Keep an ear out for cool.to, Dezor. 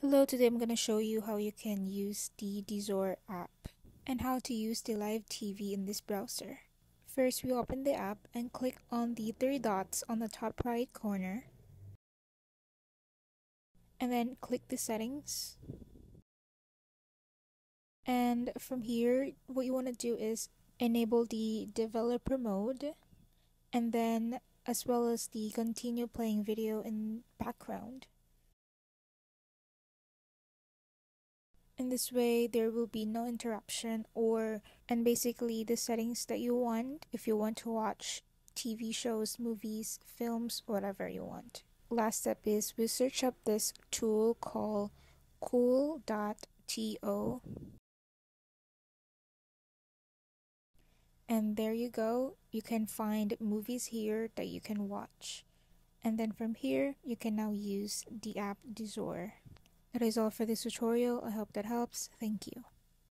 Hello, today I'm going to show you how you can use the Dezor app and how to use the live TV in this browser. First, we open the app and click on the three dots on the top right corner. And then click the settings. And from here, what you want to do is enable the developer mode and then as well as the continue playing video in background. In this way, there will be no interruption and basically the settings that you want if you want to watch TV shows, movies, films, whatever you want. Last step is we search up this tool called cool.to. And there you go. You can find movies here that you can watch. And then from here, you can now use the app Dezor. That is all for this tutorial. I hope that helps. Thank you.